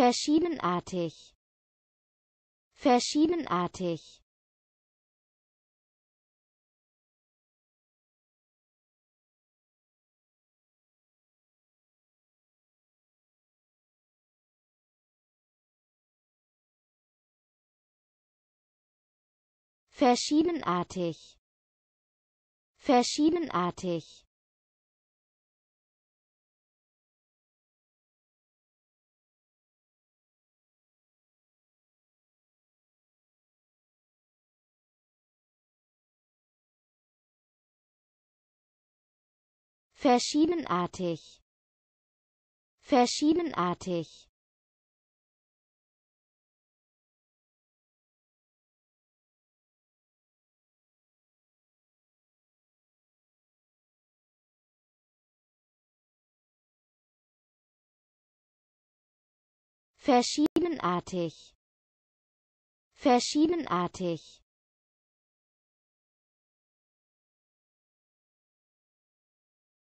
Verschiedenartig, verschiedenartig, verschiedenartig, verschiedenartig. Verschiedenartig, verschiedenartig. Verschiedenartig, verschiedenartig.